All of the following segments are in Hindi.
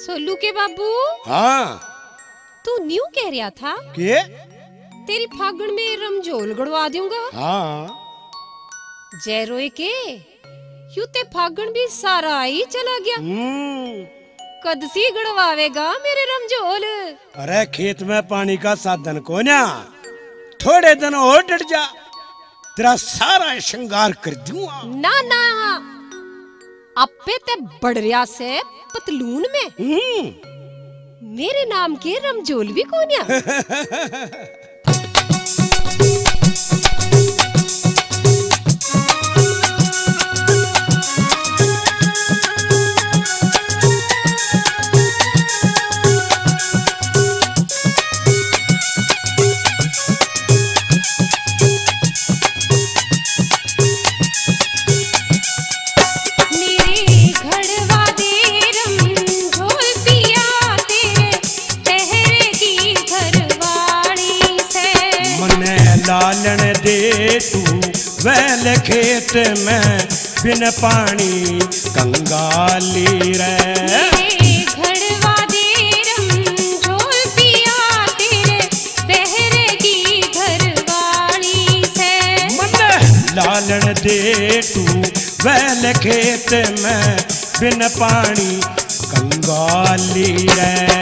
सोलू के बाबू, हाँ तू न्यू कह रहा था के? तेरी फागण में रमझोल गड़वा दूंगा। हाँ। जय रोए के यू ते फागण भी सारा ही चला गया। कद सी गड़वावेगा मेरे रमझोल? अरे खेत में पानी का साधन को ना थोड़े दिन और डट जा, तेरा सारा श्रृंगार कर दूंगा। ना ना आपे ते बड़रिया से पतलून में मेरे नाम के रमझोल भी कोन्या। खेत में बिन पानी कंगाली रे, घड़वा दे रमझोल पिया तेरे बहरे की घरवाली से। मन लालन दे तू बैल खेत में बिन पानी कंगाली रे।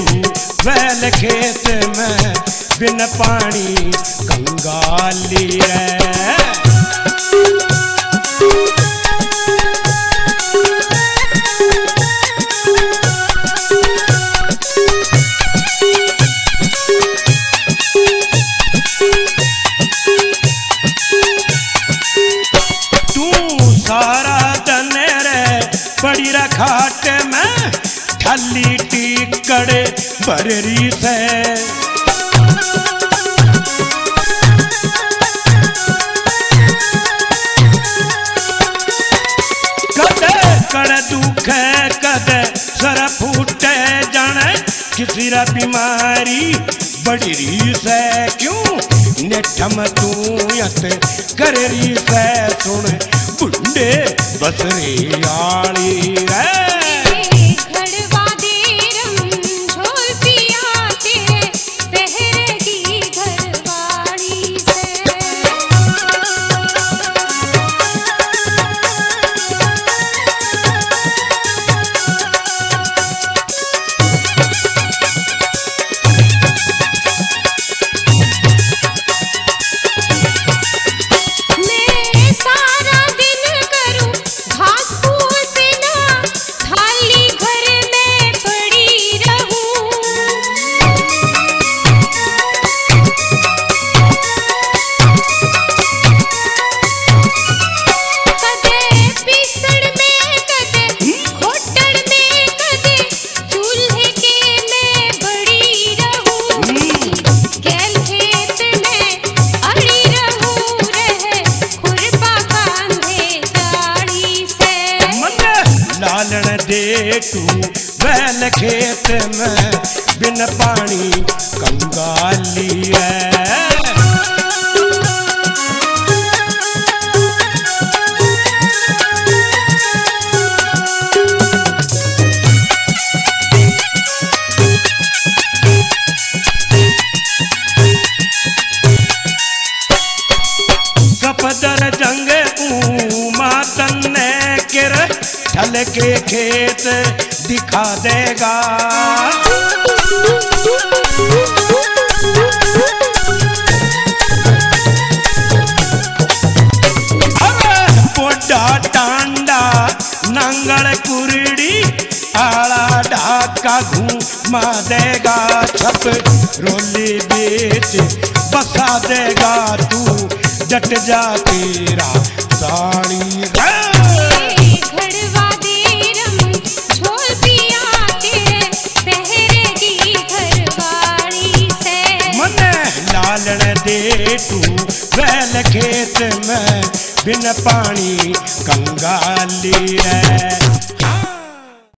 तू बैल खेत में बिन पानी कंगाली है। बड़री से कदे कड़ दुख है, कदे सर फूटे जाने किसी रा बीमारी बड़री से। क्यों नेठम तू यत कररी से सुन बुंडे बसरे आली रे। तू बैल खेत में बिन पानी कंगाली है। सपदर जंग मातन ने किर हल के खेत दिखा देगा। अरे पोडा टांडा आंगन कुरड़ी आला ढाका घूमा देगा, छप रोली बेच बसा देगा तू जट जा तेरा साड़ी दे तू बैल खेत में बिन पानी कंगाली है।